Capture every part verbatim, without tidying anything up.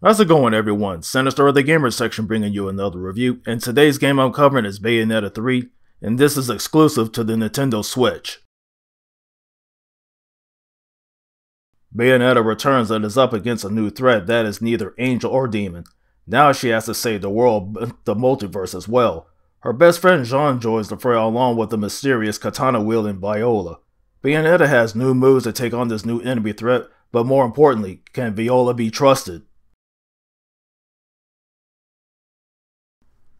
How's it going, everyone? Sinister of the Gamer Section bringing you another review, and today's game I'm covering is Bayonetta three, and this is exclusive to the Nintendo Switch. Bayonetta returns and is up against a new threat that is neither angel or demon. Now she has to save the world, the multiverse as well. Her best friend Jeanne joins the fray along with the mysterious katana-wielding Viola. Bayonetta has new moves to take on this new enemy threat, but more importantly, can Viola be trusted?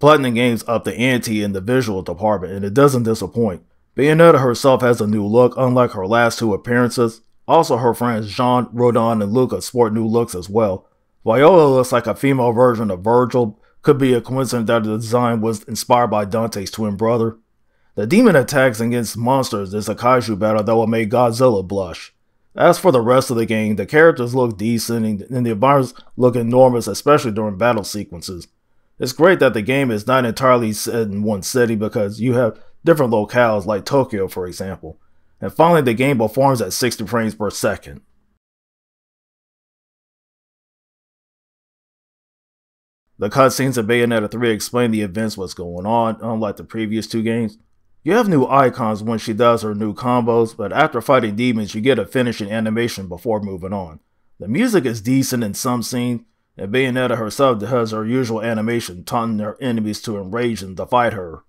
Platinum Games up the ante in the visual department, and it doesn't disappoint. Bayonetta herself has a new look, unlike her last two appearances. Also, her friends Jeanne, Rodon, and Luca sport new looks as well. Viola looks like a female version of Virgil. Could be a coincidence that the design was inspired by Dante's twin brother. The demon attacks against monsters is a kaiju battle that will make Godzilla blush. As for the rest of the game, the characters look decent and the environments look enormous, especially during battle sequences. It's great that the game is not entirely set in one city because you have different locales like Tokyo, for example. And finally, the game performs at sixty frames per second. The cutscenes of Bayonetta three explain the events what's going on, unlike the previous two games. You have new icons when she does her new combos, but after fighting demons you get a finishing animation before moving on. The music is decent in some scenes, and Bayonetta herself does her usual animation, taunting her enemies to enrage them to fight her.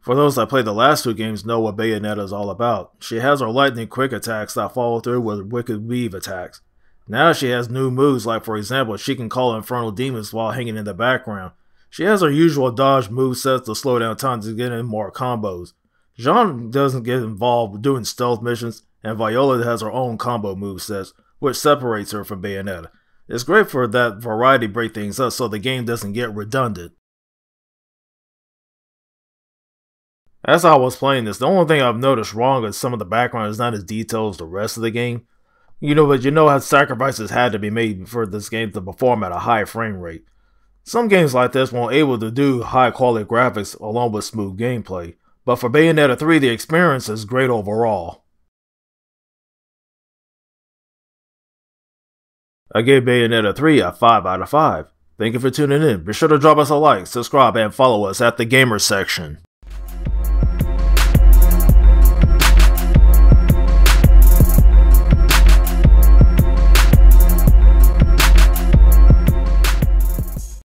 For those that played the last two games know what Bayonetta is all about. She has her lightning quick attacks that follow through with wicked weave attacks. Now she has new moves, like for example, she can call infernal demons while hanging in the background. She has her usual dodge movesets to slow down time to get in more combos. Jeanne doesn't get involved doing stealth missions, and Viola has her own combo movesets, which separates her from Bayonetta. It's great for that variety to break things up so the game doesn't get redundant. As I was playing this, the only thing I've noticed wrong is some of the background is not as detailed as the rest of the game. You know, but you know how sacrifices had to be made for this game to perform at a high frame rate. Some games like this weren't able to do high quality graphics along with smooth gameplay, but for Bayonetta three the experience is great overall. I gave Bayonetta three a five out of five. Thank you for tuning in. Be sure to drop us a like, subscribe, and follow us at the Gamer Section.